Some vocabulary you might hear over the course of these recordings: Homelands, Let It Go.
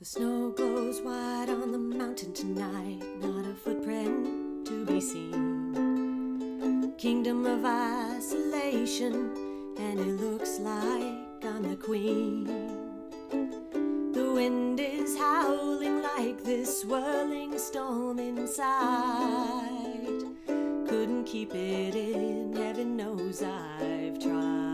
The snow glows white on the mountain tonight, not a footprint to be seen. Kingdom of isolation, and it looks like I'm the queen. The wind is howling like this swirling storm inside. Couldn't keep it in, heaven knows I've tried.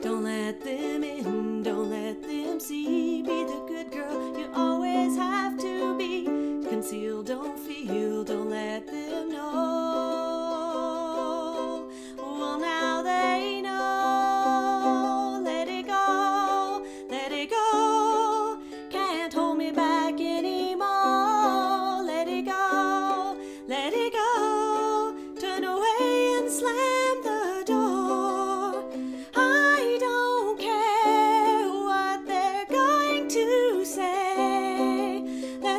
Don't let them in, don't let them see. Be the good girl you always have to be. Conceal, don't feel, don't let them know. Well, now they know. Let it go, let it go. Can't hold me back anymore. Let it go, let it go. Turn away and slam.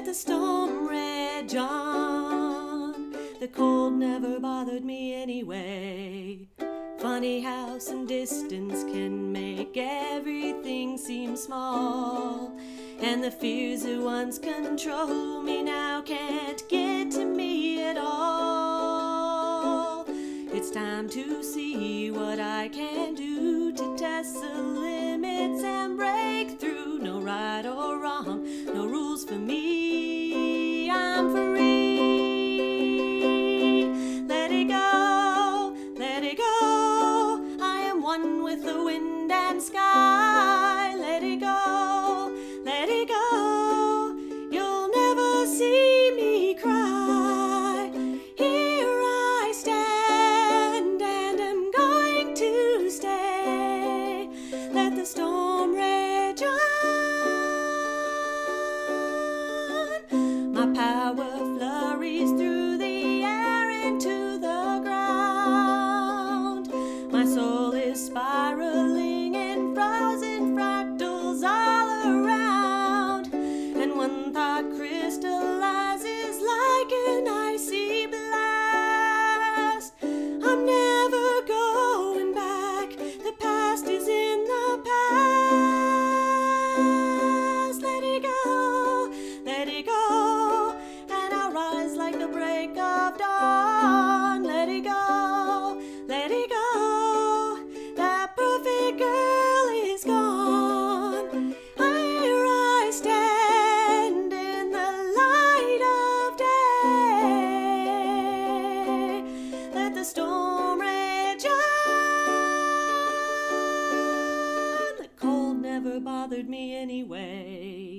The storm rage on. The cold never bothered me anyway. Funny how some distance can make everything seem small. And the fears that once controlled me now can't get to me at all. It's time to see what I can do to test the limits and break through. No right or wrong, no rules for me. With the wind and sky, let it go, let it go. You'll never see me cry. Here I stand and I'm going to stay. Let the storm rage on. My power flurries through the air into the ground. My soul is spiraling in frozen fractals all around, and one thought crystallizes like an icy blast. I'm never going back, the past is in the past. Let it go, and I'll rise like the break of dawn. Let it go, let it go. The storm rage on. The cold never bothered me anyway.